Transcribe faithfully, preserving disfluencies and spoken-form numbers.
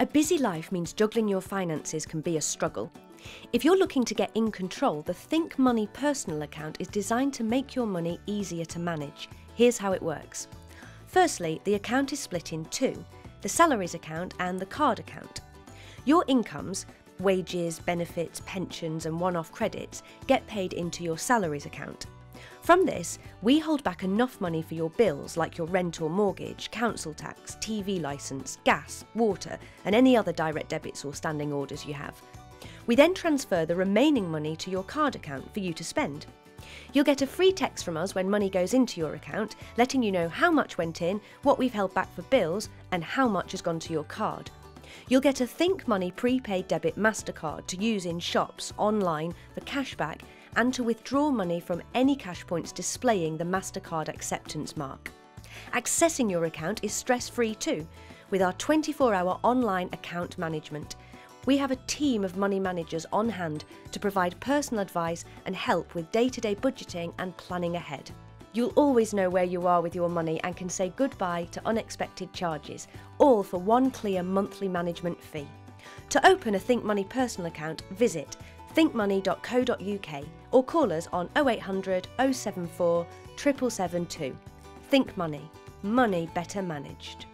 A busy life means juggling your finances can be a struggle. If you're looking to get in control, the Think Money personal account is designed to make your money easier to manage. Here's how it works. Firstly, the account is split in two, the salaries account and the card account. Your incomes, wages, benefits, pensions and one-off credits get paid into your salaries account. From this, we hold back enough money for your bills like your rent or mortgage, council tax, T V licence, gas, water and any other direct debits or standing orders you have. We then transfer the remaining money to your card account for you to spend. You'll get a free text from us when money goes into your account, letting you know how much went in, what we've held back for bills and how much has gone to your card. You'll get a Think Money prepaid debit MasterCard to use in shops, online, for cashback and to withdraw money from any cash points displaying the MasterCard acceptance mark. Accessing your account is stress-free too, with our twenty-four hour online account management. We have a team of money managers on hand to provide personal advice and help with day-to-day budgeting and planning ahead. You'll always know where you are with your money and can say goodbye to unexpected charges, all for one clear monthly management fee. To open a Think Money personal account, visit think money dot co dot U K or call us on oh eight hundred, oh seven four, seven seven two. Think Money. Money better managed.